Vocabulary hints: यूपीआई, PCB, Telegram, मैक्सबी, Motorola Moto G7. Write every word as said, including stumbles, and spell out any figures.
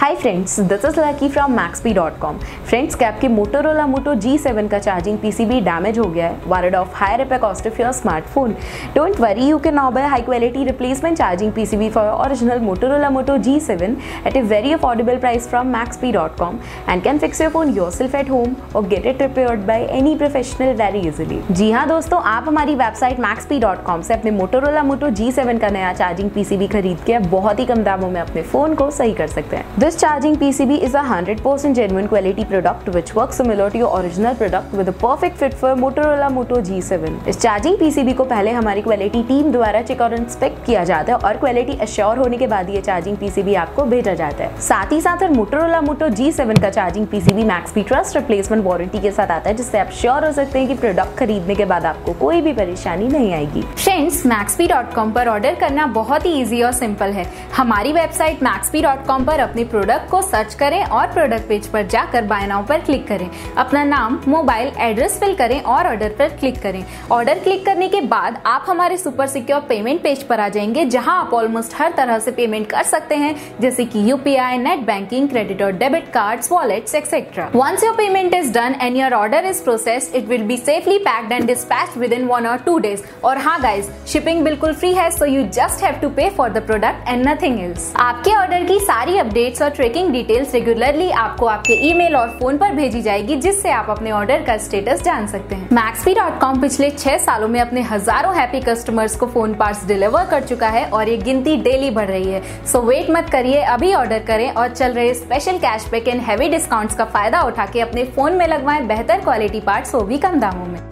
Hi friends, this is Lucky from मैक्सबी dot com. Friends, क्या आपके Motorola Moto G seven का charging PCB damage हो गया है? Ward off higher repair cost of your smartphone. Don't worry, you can now buy high quality replacement charging PCB for original Motorola Moto G seven at a very affordable price from मैक्सबी dot com and can fix your phone yourself at home or get it repaired by any professional very easily. जी हाँ दोस्तों, आप हमारी website मैक्सबी dot com से अपने Motorola Moto G seven का नया charging PCB खरीद के बहुत ही कम दामों में अपने फोन को सही कर सकते हैं। Charging P C B is a one hundred percent genuine quality product which works similar to your original product with a perfect fit for Motorola Moto G seven. इस चार्जिंग पीसीबी को पहले हमारी quality team द्वारा check और inspect किया जाता है और क्वालिटी एश्योर होने के बाद ये चार्जिंग पीसीबी आपको भेजा जाता है। साथ ही साथ Motorola Moto G सेवन का charging PCB मैक्सबी trust replacement warranty के साथ आता है, जिससे आप श्योर हो सकते हैं कि प्रोडक्ट खरीदने के बाद आपको कोई भी परेशानी नहीं आएगी। फ्रेंड्स, मैक्सबी डॉट कॉम पर ऑर्डर करना बहुत ही ईजी और सिंपल है। हमारी वेबसाइट मैक्सबी डॉट कॉम पर अपने प्रोडक्ट को सर्च करें और प्रोडक्ट पेज पर जाकर बाय नाउ पर क्लिक करें, अपना नाम, मोबाइल, एड्रेस फिल करें और ऑर्डर पर क्लिक करें। ऑर्डर क्लिक करने के बाद आप हमारे सुपर सिक्योर पेमेंट पेज पर आ जाएंगे, जहां आप ऑलमोस्ट हर तरह से पेमेंट कर सकते हैं, जैसे कि यूपीआई, नेट बैंकिंग, क्रेडिट और debit cards, wallets etcetera. Once your payment is done and your order is processed, it will be safely packed and dispatched within one or two days. और हाँ guys, shipping बिल्कुल free है, so you just have to pay for the product and nothing else. आपके order की सारी updates और tracking details regularly आपको आपके ईमेल और फोन पर भेजी जाएगी, जिससे आप अपने ऑर्डर का स्टेटस जान सकते हैं। मैक्सबी डॉट कॉम पिछले छह सालों में अपने हजारों हैप्पी कस्टमर्स को फोन पार्ट्स डिलीवर कर चुका है और ये गिनती डेली बढ़ रही है। सो वेट मत करिए, अभी ऑर्डर करें और चल रहे special cashback and heavy discounts का फायदा उठा के अपने फोन में लगवाएं बेहतर क्वालिटी पार्ट्स वो भी कम दामों में।